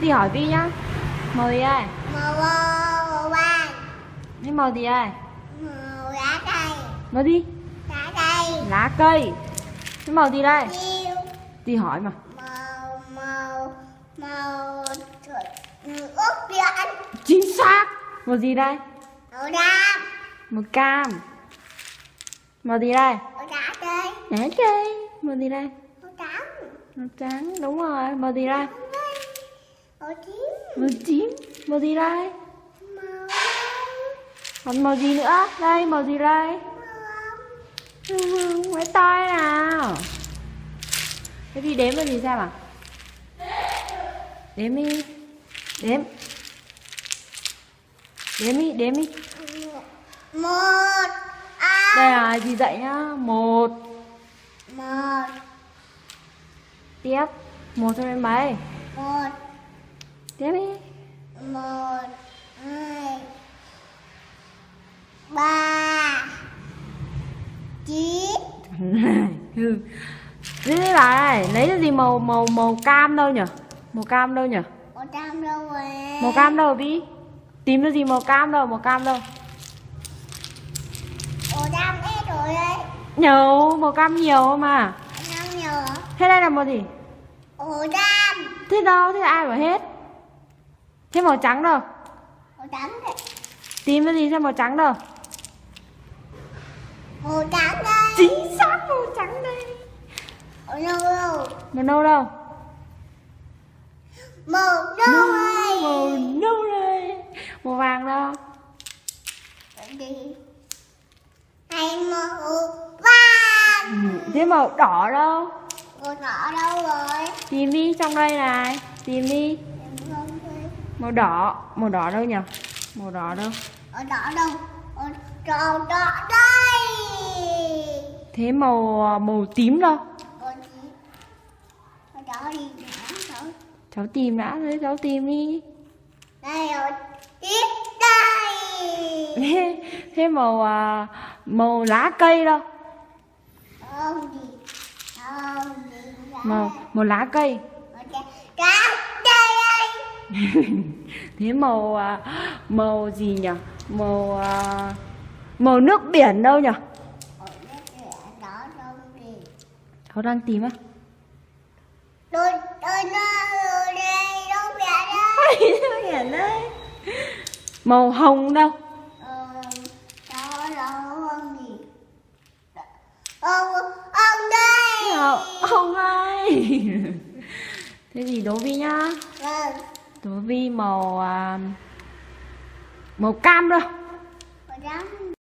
đi hỏi Vi nhá. Màu gì ơi? Màu vàng. Thế màu gì ơi? Màu lá cây. Nói đi. Lá cây. Lá cây. Thế màu gì đây? Yêu. Đi hỏi mà. Màu ốc biển. Chính xác. Màu gì đây? Màu cam. Màu cam. Màu gì đây? Màu lá cây. Lá cây. Màu gì đây? Màu trắng. Màu trắng, đúng rồi. Màu gì đây? Màu tím. Màu tím. Màu gì đây? Màu... còn màu gì nữa? Đây, màu gì đây? Màu... mấy tay nào. Thế thì đếm cái gì xem à? Đếm đi. Đếm. Đếm đi, đếm đi. Một. À. Đây là gì dạy nhá? Một. Một. Tiếp. Một cho đến mấy? Một. Tiếp đi. Một, hai, ba, chín. Thế này, lấy cái gì màu màu cam đâu nhỉ? Màu cam đâu nhỉ? Màu cam đâu rồi? Màu cam đâu đi? Tìm cái gì màu cam đâu? Màu cam đâu? Màu cam hết rồi đấy. Nhiều, màu cam nhiều mà. Màu cam nhiều hả? Thế đây là màu gì? Màu cam. Thế đâu? Thế ai bảo hết? Thế màu trắng đâu? Màu trắng đấy. Tìm cái gì xem màu trắng đâu? Màu trắng đây. Chính xác, màu trắng đây. Màu nâu đâu? Màu nâu đâu? Màu nâu đây. Màu nâu đây. Màu vàng đâu? Hay màu vàng. Thế màu đỏ đâu? Màu đỏ đâu rồi? Tìm đi, trong đây này. Tìm đi. Màu đỏ đâu nhỉ? Màu đỏ đâu? Màu đỏ đâu? Màu đỏ đây. Thế màu tím đâu? Màu tím. Màu đỏ đi nữa cháu. Cháu tìm đã, thế cháu tìm đi. Đây rồi, tiếp đây. Thế màu lá cây đâu? Không gì. Không gì. Màu lá cây. Thế màu gì nhỉ? Màu nước biển đâu nhỉ? Cháu đang tìm á? Nước biển đây. Màu hồng đâu? Hồng đây. Hồng đây. Thế thì đố Vi nhá. Tố Vi màu cam đâu. Màu trắng.